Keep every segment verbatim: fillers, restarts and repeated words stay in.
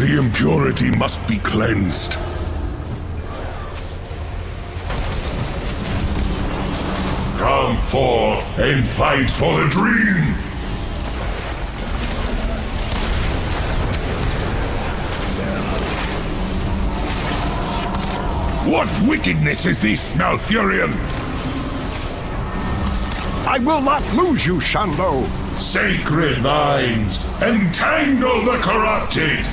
The impurity must be cleansed. Come forth and fight for the dream! What wickedness is this, Malfurion? I will not lose you, Shando! Sacred vines, entangle the corrupted!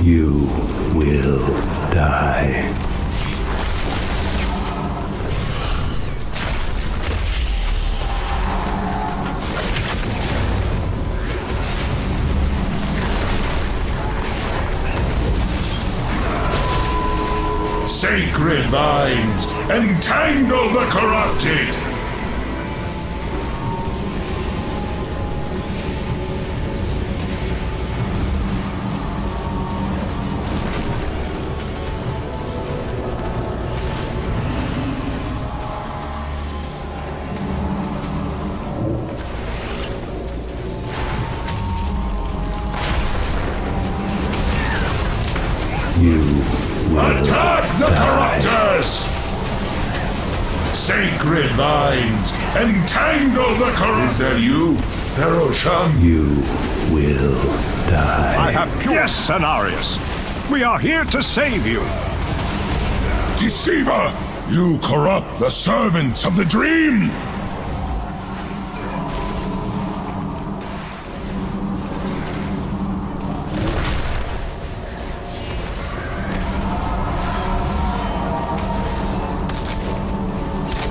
You will die. Sacred vines, entangle the corrupted! You attack the corruptors! Sacred vines, entangle the corruptors! Is that you, Theroshan? You will die. I have pure yes, Cenarius. We are here to save you. Deceiver, you corrupt the servants of the dream.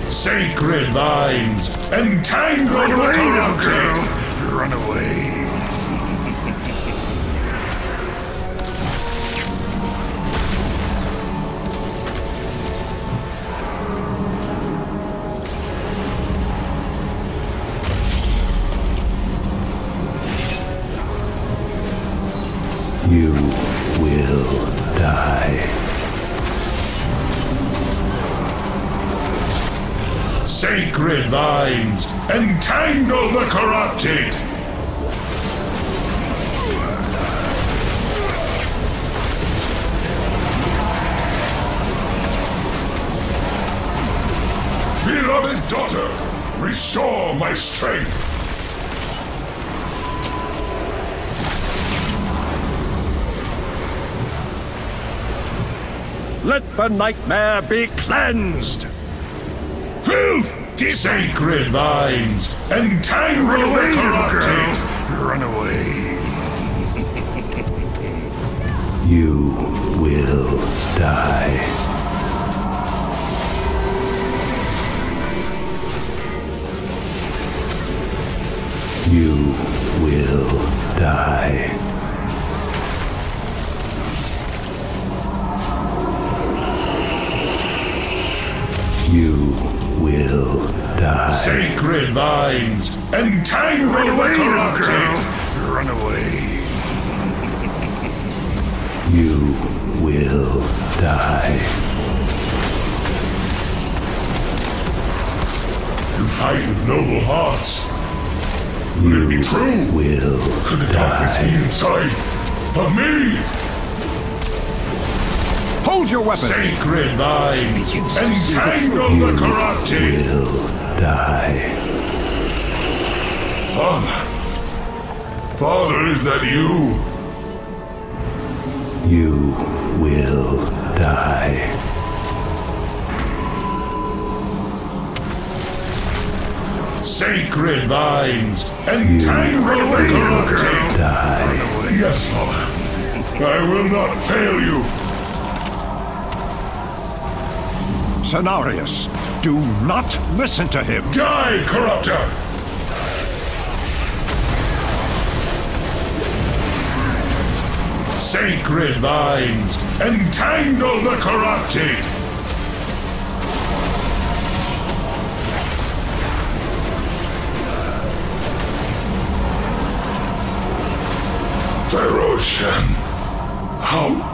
Sacred vines, entangle the corrupted! Run away. You will die. Sacred vines, entangle the corrupted! Beloved daughter, restore my strength! Let the nightmare be cleansed! Filth! Sacred vines, entangle the corrupted! Run away! You will die. You will die. You will die. Sacred vines, entangle the corrupted! Run away. You will die. You fight with noble hearts. Will it be true? Will could the darkness be inside? For me! Hold your weapon! Sacred vines, entangle the corrupted! You will die. Father! Father, is that you? You will die. Sacred vines, entangle the corrupted! Die. Yes, Father. I will not fail you. Cenarius, do not listen to him. Die, corruptor! Sacred vines, entangle the corrupted! Theroshan, how